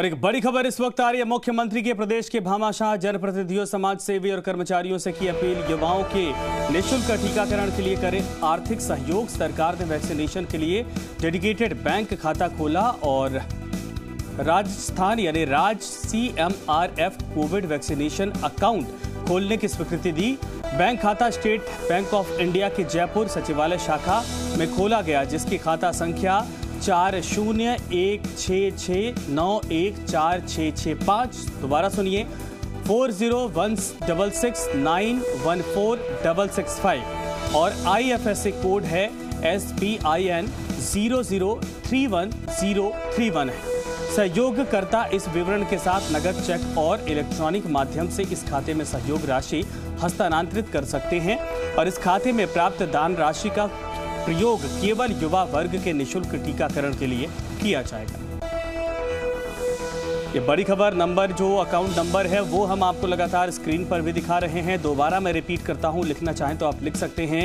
पर एक बड़ी खबर इस वक्त आ रही है। मुख्यमंत्री के प्रदेश के भामाशाह जनप्रतिनिधियों, समाज सेवी और कर्मचारियों से की अपील, युवाओं के निःशुल्क टीकाकरण के लिए करें आर्थिक सहयोग। सरकार ने वैक्सीनेशन के लिए डेडिकेटेड बैंक खाता खोला और राजस्थान यानी Raj CMRF Covid vaccination account खोलने की स्वीकृति दी। बैंक खाता स्टेट बैंक ऑफ इंडिया के जयपुर सचिवालय शाखा में खोला गया, जिसकी खाता संख्या 4016691465। दोबारा सुनिए, 4016691465 और IFSC कोड है SBIN 0031031 है। सहयोगकर्ता इस विवरण के साथ नगद, चेक और इलेक्ट्रॉनिक माध्यम से इस खाते में सहयोग राशि हस्तांतरित कर सकते हैं और इस खाते में प्राप्त दान राशि का प्रयोग केवल युवा वर्ग के निःशुल्क टीकाकरण के लिए किया जाएगा। ये बड़ी खबर। नंबर जो अकाउंट नंबर है वो हम आपको लगातार स्क्रीन पर भी दिखा रहे हैं। दोबारा मैं रिपीट करता हूँ, लिखना चाहें तो आप लिख सकते हैं।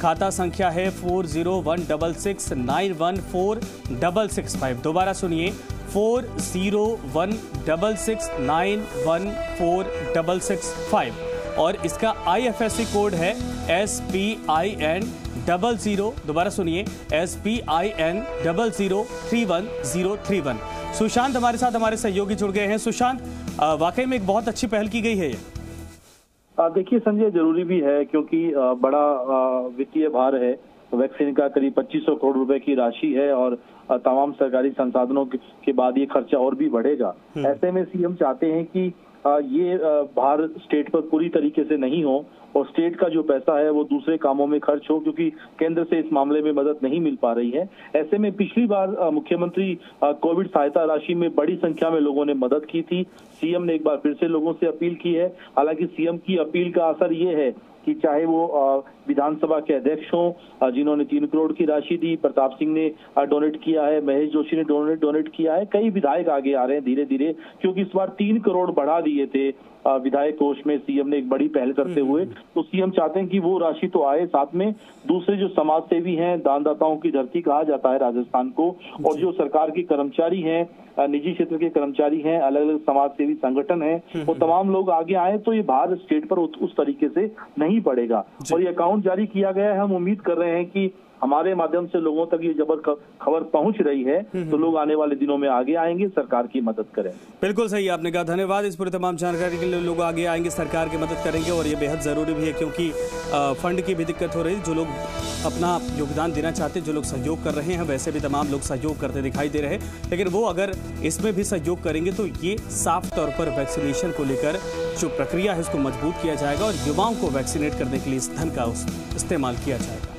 खाता संख्या है 4016691465। दोबारा सुनिए, 4016691465 और इसका IFSC कोड है SBIN 00, दोबारा सुनिए, SBIN 0031031। सुशांत हमारे साथ, हमारे सहयोगी जुड़ गए हैं। सुशांत, वाकई में एक बहुत अच्छी पहल की गई है। देखिए संजय, जरूरी भी है क्योंकि बड़ा वित्तीय भार है। वैक्सीन का करीब 2500 करोड़ रुपए की राशि है और तमाम सरकारी संसाधनों के बाद ये खर्चा और भी बढ़ेगा। ऐसे में सीएम चाहते हैं कि ये भार स्टेट पर पूरी तरीके से नहीं हो और स्टेट का जो पैसा है वो दूसरे कामों में खर्च हो, क्योंकि केंद्र से इस मामले में मदद नहीं मिल पा रही है। ऐसे में पिछली बार मुख्यमंत्री कोविड सहायता राशि में बड़ी संख्या में लोगों ने मदद की थी। सीएम ने एक बार फिर से लोगों से अपील की है। हालांकि सीएम की अपील का असर ये है कि चाहे वो विधानसभा के अध्यक्ष हों, जिन्होंने 3 करोड़ की राशि दी, प्रताप सिंह ने डोनेट किया है, महेश जोशी ने डोनेट किया है, कई विधायक आगे आ रहे हैं धीरे धीरे, क्योंकि इस बार 3 करोड़ बढ़ा दिए थे विधायक कोष में सीएम ने एक बड़ी पहल करते हुए। तो सीएम चाहते हैं कि वो राशि तो आए, साथ में दूसरे जो समाज सेवी हैं, दानदाताओं की धरती कहा जाता है राजस्थान को, और जो सरकार के कर्मचारी हैं, निजी क्षेत्र के कर्मचारी हैं, अलग अलग समाज सेवी संगठन हैं, वो तमाम लोग आगे आए तो ये भार स्टेट पर उस तरीके से नहीं पड़ेगा। और ये अकाउंट जारी किया गया है, हम उम्मीद कर रहे हैं कि हमारे माध्यम से लोगों तक ये खबर पहुंच रही है तो लोग आने वाले दिनों में आगे आएंगे, सरकार की मदद करें। बिल्कुल सही आपने कहा, धन्यवाद इस पूरी तमाम जानकारी के लिए। लोग आगे आएंगे, सरकार की मदद करेंगे और ये बेहद ज़रूरी भी है क्योंकि फंड की भी दिक्कत हो रही है। जो लोग अपना योगदान देना चाहते, जो लोग सहयोग कर रहे हैं, वैसे भी तमाम लोग सहयोग करते दिखाई दे रहे हैं, लेकिन वो अगर इसमें भी सहयोग करेंगे तो ये साफ तौर पर वैक्सीनेशन को लेकर जो प्रक्रिया है उसको मजबूत किया जाएगा और युवाओं को वैक्सीनेट करने के लिए इस धन का इस्तेमाल किया जाएगा।